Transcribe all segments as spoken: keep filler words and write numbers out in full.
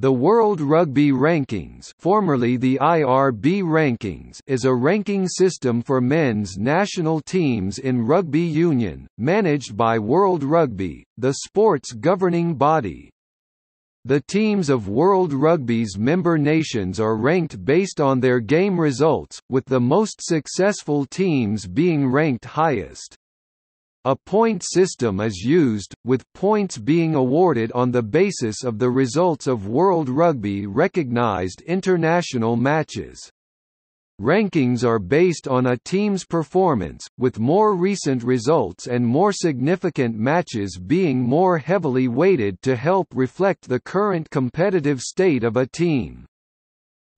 The World Rugby Rankings, formerly the I R B Rankings, is a ranking system for men's national teams in rugby union, managed by World Rugby, the sport's governing body. The teams of World Rugby's member nations are ranked based on their game results, with the most successful teams being ranked highest. A point system is used, with points being awarded on the basis of the results of World Rugby recognized international matches. Rankings are based on a team's performance, with more recent results and more significant matches being more heavily weighted to help reflect the current competitive state of a team.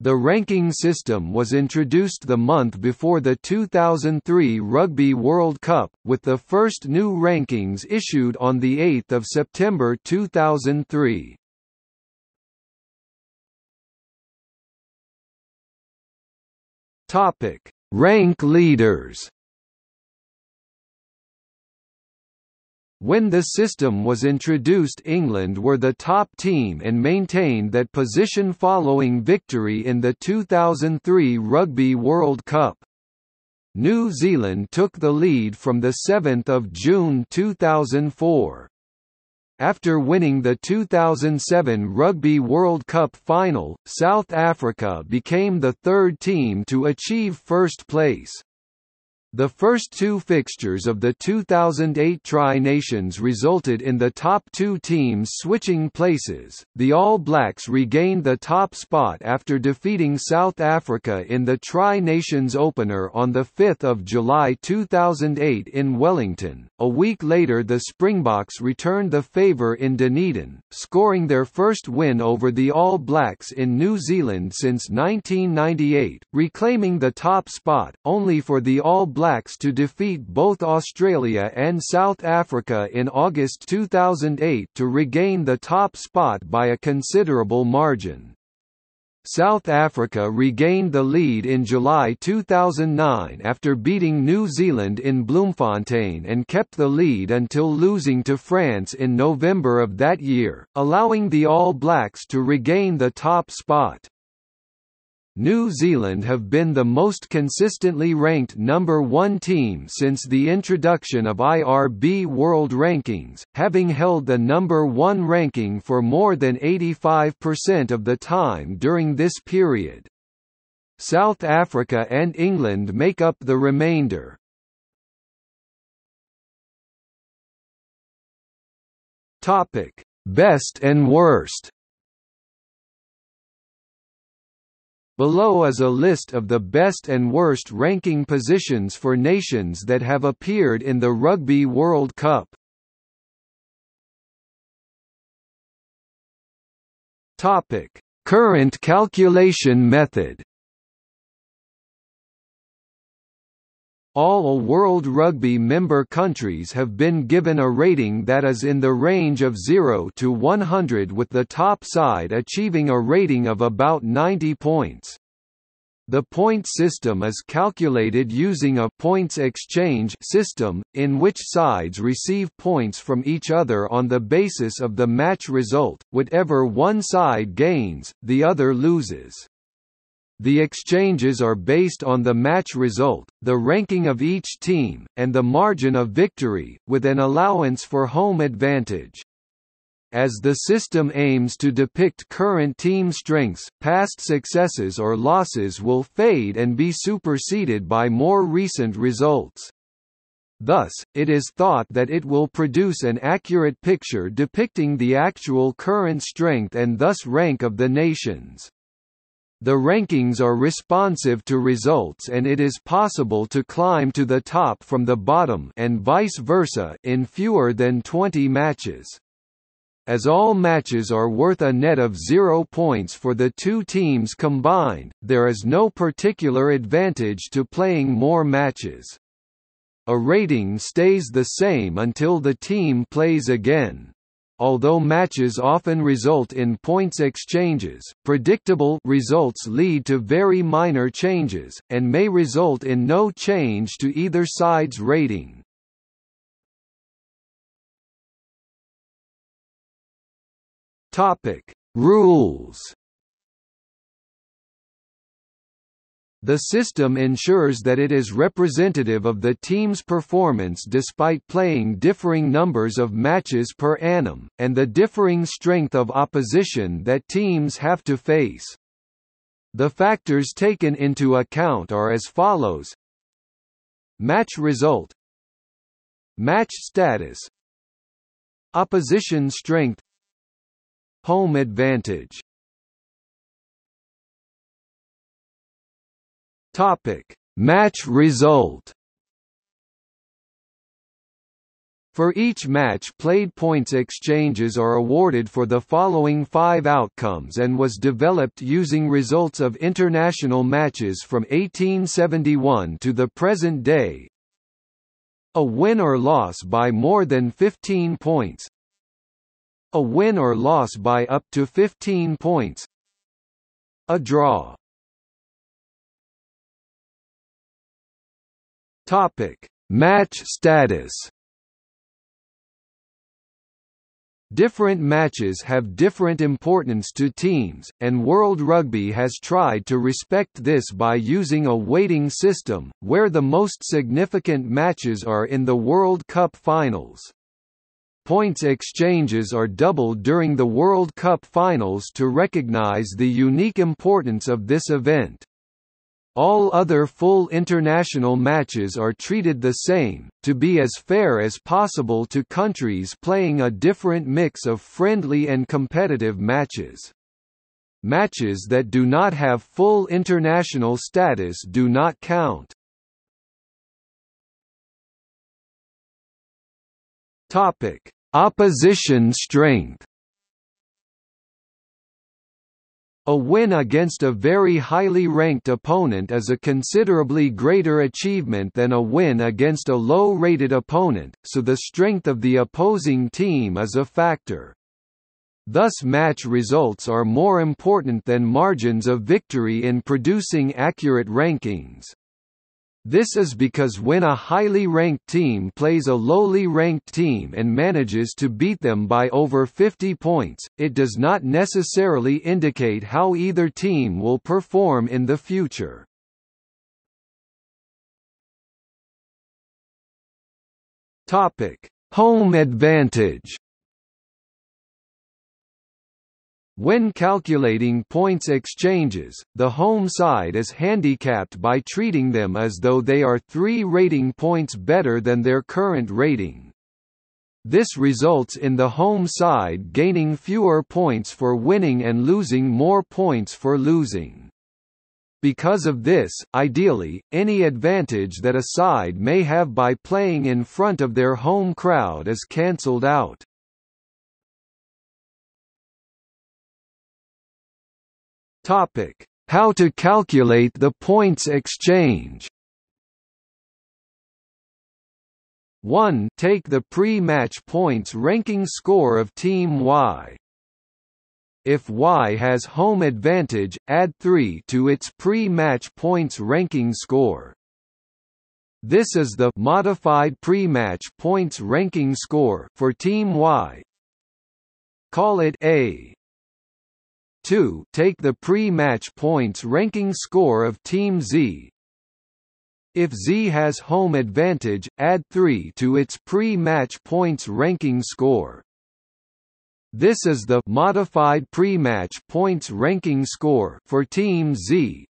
The ranking system was introduced the month before the two thousand three Rugby World Cup, with the first new rankings issued on the eighth of September two thousand three. Topic: Rank leaders. When the system was introduced, England were the top team and maintained that position following victory in the two thousand three Rugby World Cup. New Zealand took the lead from the seventh of June two thousand four. After winning the two thousand seven Rugby World Cup final, South Africa became the third team to achieve first place. The first two fixtures of the two thousand eight Tri Nations resulted in the top two teams switching places. The All Blacks regained the top spot after defeating South Africa in the Tri Nations opener on the fifth of July two thousand eight in Wellington. A week later, the Springboks returned the favor in Dunedin, scoring their first win over the All Blacks in New Zealand since nineteen ninety-eight, reclaiming the top spot, only for the All Blacks Blacks to defeat both Australia and South Africa in August two thousand eight to regain the top spot by a considerable margin. South Africa regained the lead in July two thousand nine after beating New Zealand in Bloemfontein and kept the lead until losing to France in November of that year, allowing the All Blacks to regain the top spot. New Zealand have been the most consistently ranked number one team since the introduction of I R B World Rankings, having held the number one ranking for more than eighty-five percent of the time during this period. South Africa and England make up the remainder. Topic: Best and worst. Below is a list of the best and worst ranking positions for nations that have appeared in the Rugby World Cup. Topic: Current calculation method. All World Rugby member countries have been given a rating that is in the range of zero to one hundred, with the top side achieving a rating of about ninety points. The point system is calculated using a points exchange system, in which sides receive points from each other on the basis of the match result. Whatever one side gains, the other loses. The exchanges are based on the match result, the ranking of each team, and the margin of victory, with an allowance for home advantage. As the system aims to depict current team strengths, past successes or losses will fade and be superseded by more recent results. Thus, it is thought that it will produce an accurate picture depicting the actual current strength and thus rank of the nations. The rankings are responsive to results, and it is possible to climb to the top from the bottom and vice versa in fewer than twenty matches. As all matches are worth a net of zero points for the two teams combined, there is no particular advantage to playing more matches. A rating stays the same until the team plays again. Although matches often result in points exchanges, predictable results lead to very minor changes, and may result in no change to either side's rating. Rules. The system ensures that it is representative of the team's performance despite playing differing numbers of matches per annum, and the differing strength of opposition that teams have to face. The factors taken into account are as follows: match result, match status, opposition strength, home advantage. Topic: match result. For each match played, points exchanges are awarded for the following five outcomes and was developed using results of international matches from eighteen seventy-one to the present day. A win or loss by more than fifteen points. A win or loss by up to fifteen points. A draw. Topic: match status. Different matches have different importance to teams, and World Rugby has tried to respect this by using a weighting system, where the most significant matches are in the World Cup finals. Points exchanges are doubled during the World Cup finals to recognize the unique importance of this event. All other full international matches are treated the same, to be as fair as possible to countries playing a different mix of friendly and competitive matches. Matches that do not have full international status do not count. Topic: opposition strength. A win against a very highly ranked opponent is a considerably greater achievement than a win against a low-rated opponent, so the strength of the opposing team is a factor. Thus, match results are more important than margins of victory in producing accurate rankings. This is because when a highly ranked team plays a lowly ranked team and manages to beat them by over fifty points, it does not necessarily indicate how either team will perform in the future. Topic: home advantage. When calculating points exchanges, the home side is handicapped by treating them as though they are three rating points better than their current rating. This results in the home side gaining fewer points for winning and losing more points for losing. Because of this, ideally, any advantage that a side may have by playing in front of their home crowd is cancelled out. Topic: how to calculate the points exchange. one Take the pre-match points ranking score of Team Y. If Y has home advantage, add three to its pre-match points ranking score. This is the modified pre-match points ranking score for Team Y. Call it A. two Take the pre-match points ranking score of Team Z. If Z has home advantage, add three to its pre-match points ranking score. This is the modified pre-match points ranking score for Team Z.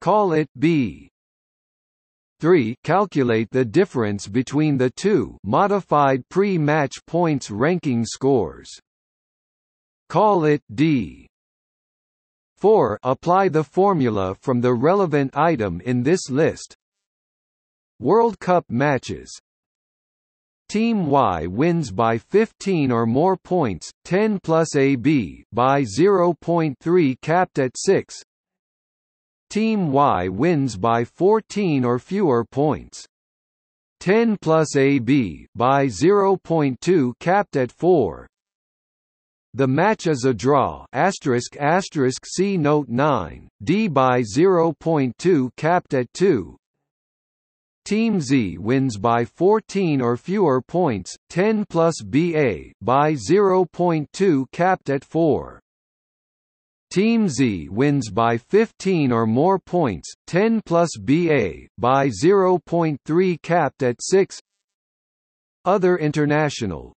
Call it B. three Calculate the difference between the two modified pre-match points ranking scores. Call it D. four Apply the formula from the relevant item in this list. World Cup matches. Team Y wins by fifteen or more points, ten plus A B by zero point three capped at six. Team Y wins by fourteen or fewer points, ten plus A B by zero point two capped at four. The match is a draw asterisk asterisk see note nine, D by zero point two capped at two. Team Z wins by fourteen or fewer points, ten plus B A by zero point two capped at four. Team Z wins by fifteen or more points, ten plus B A by zero point three capped at six. Other international.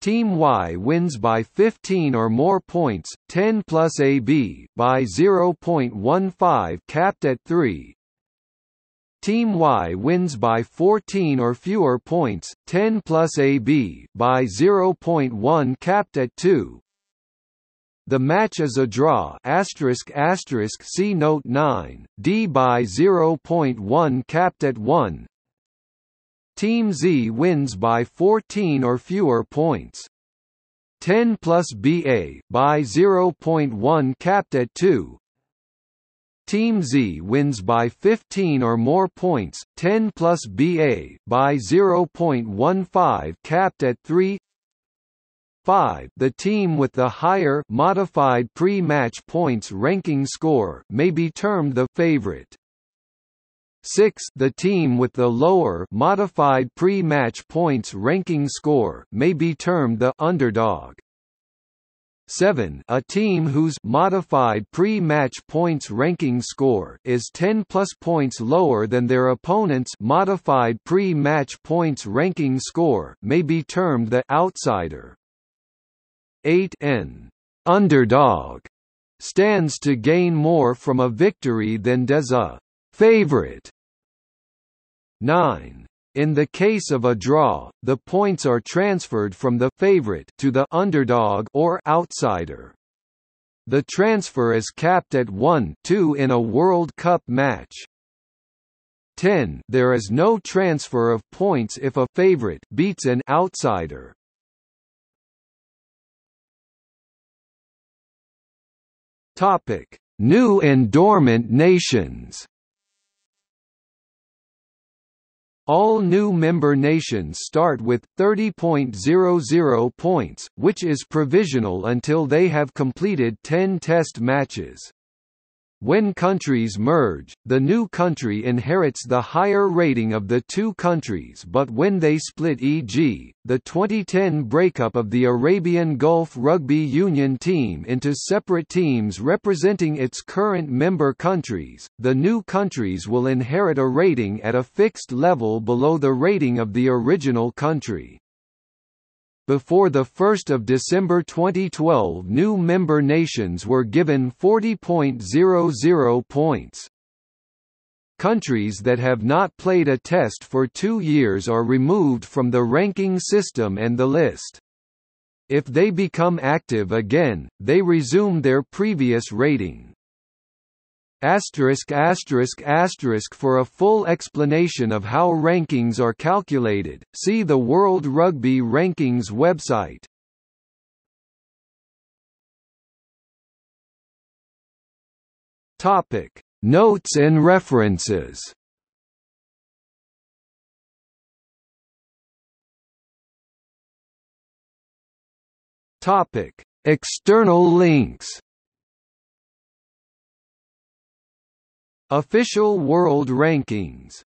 Team Y wins by fifteen or more points, ten plus A B by zero point one five capped at three. Team Y wins by fourteen or fewer points, ten plus A B by zero point one capped at two. The match is a draw asterisk asterisk see note nine, D by zero point one capped at one. Team Z wins by fourteen or fewer points, ten plus B A by zero point one capped at two. Team Z wins by fifteen or more points, ten plus B A by zero point one five capped at three. five. The team with the higher modified pre-match points ranking score may be termed the favorite. six. The team with the lower modified pre-match points ranking score may be termed the underdog. seven. A team whose modified pre-match points ranking score is ten plus points lower than their opponent's modified pre-match points ranking score may be termed the outsider. eight. An underdog stands to gain more from a victory than does a favorite. nine. In the case of a draw, the points are transferred from the favorite to the underdog or outsider. The transfer is capped at one to two in a World Cup match. ten. There is no transfer of points if a favorite beats an outsider. Topic: New and dormant nations. All new member nations start with thirty point zero zero points, which is provisional until they have completed ten test matches. When countries merge, the new country inherits the higher rating of the two countries, but when they split, for example, the twenty ten breakup of the Arabian Gulf Rugby Union team into separate teams representing its current member countries, the new countries will inherit a rating at a fixed level below the rating of the original country. Before the first of December twenty twelve, new member nations were given forty point zero zero points. Countries that have not played a test for two years are removed from the ranking system and the list. If they become active again, they resume their previous rating. Asterisk asterisk asterisk for a full explanation of how rankings are calculated, see the World Rugby Rankings website. Topic: Notes and references. Topic: External links. Official World Rankings.